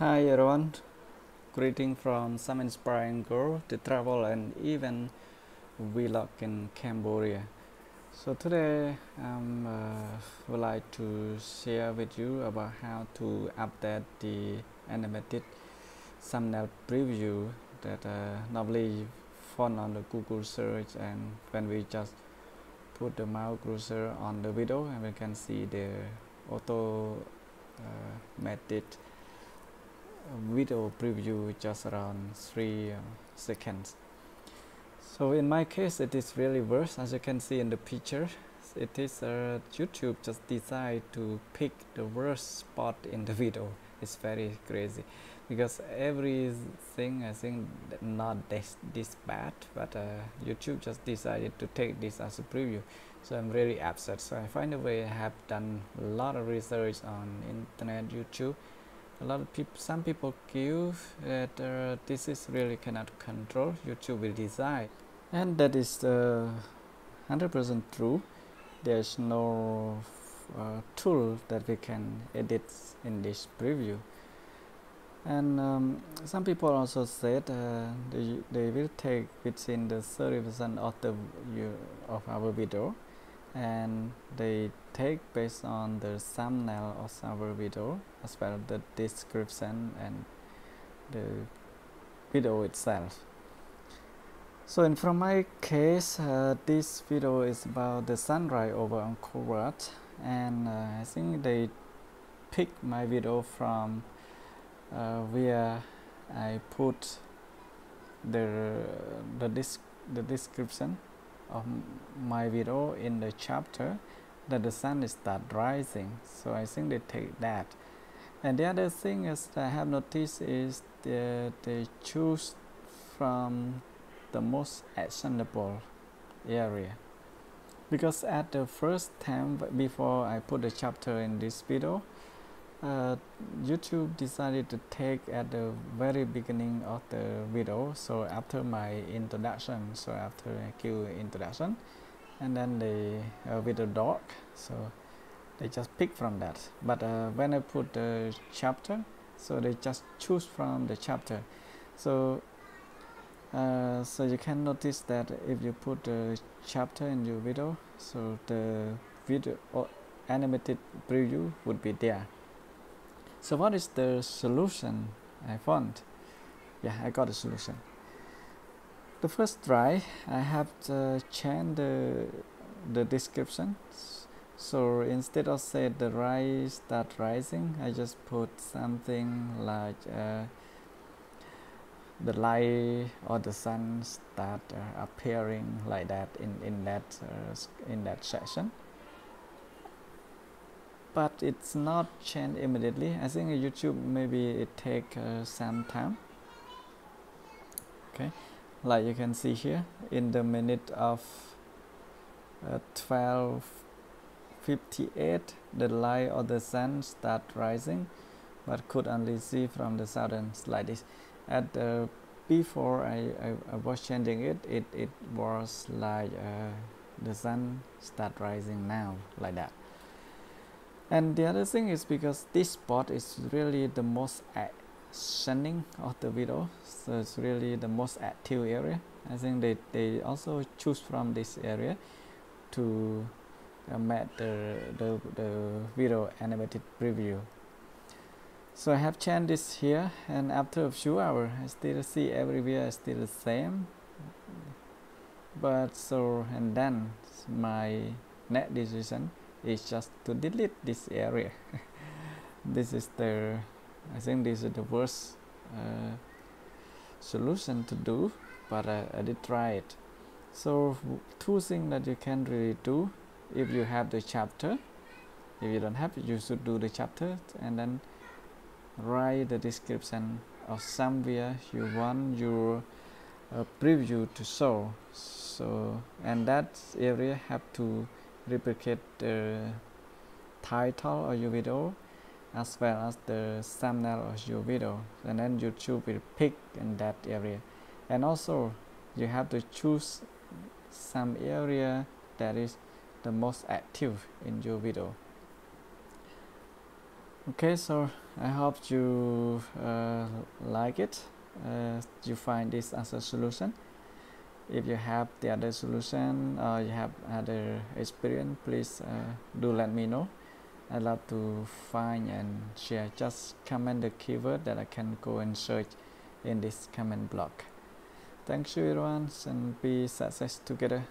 Hi everyone, greeting from some inspiring girl, the travel and event vlog in Cambodia. So today I would like to share with you about how to update the animated thumbnail preview that normally found on the Google search, and when we just put the mouse cursor on the video and we can see the automated video preview just around 3 seconds. So in my case it is really worse. As you can see in the picture, it is YouTube just decide to pick the worst spot in the video. It's very crazy because everything I think not this bad, but YouTube just decided to take this as a preview. So I'm really upset. So I find a way. I have done a lot of research on internet, YouTube. A lot of people, some people give that this is really cannot control, YouTube will decide, and that is 100% true. There's no tool that we can edit in this preview. And some people also said they will take within the 30% of the our video, and they take based on the thumbnail of our video as well as the description and the video itself. So in from my case, this video is about the sunrise over Angkor Wat, and I think they picked my video from where I put the description of my video in the chapter that the sun is start rising. So I think they take that. And the other thing is that I have noticed is that they choose from the most actionable area, because at the first time before I put the chapter in this video, YouTube decided to take at the very beginning of the video, so after my introduction, so after Q introduction, and then they with the dog, so they just pick from that. But when I put the chapter, so they just choose from the chapter. So so you can notice that if you put the chapter in your video, so the video or animated preview would be there. So what is the solution I found? Yeah, I got a solution. The first try, I have to change the description. So instead of say the rise start rising, I just put something like the light or the sun start appearing, like that in that section. But it's not changed immediately. I think YouTube maybe it take some time. Okay, like you can see here in the minute of 12:58, the light of the sun start rising, but could only see from the southern like this. At before I was changing it, it was like the sun start rising now, like that. And the other thing is because this spot is really the most actioning of the video, so it's really the most active area. I think they also choose from this area to make the video animated preview. So I have changed this here, and after a few hours I still see everywhere is still the same. But so, and then my next decision is just to delete this area. This is the, I think this is the worst solution to do, but I did try it. So two things that you can really do if you have the chapter. If you don't have it, you should do the chapter and then write the description of somewhere you want your preview to show. So, and that area have to replicate the title of your video as well as the thumbnail of your video, and then YouTube will pick in that area. And also you have to choose some area that is the most active in your video. Okay, so I hope you like it. You find this as a solution. If you have the other solution or you have other experience, please do let me know. I love to find and share. Just comment the keyword that I can go and search in this comment block. Thank you everyone, and be success together.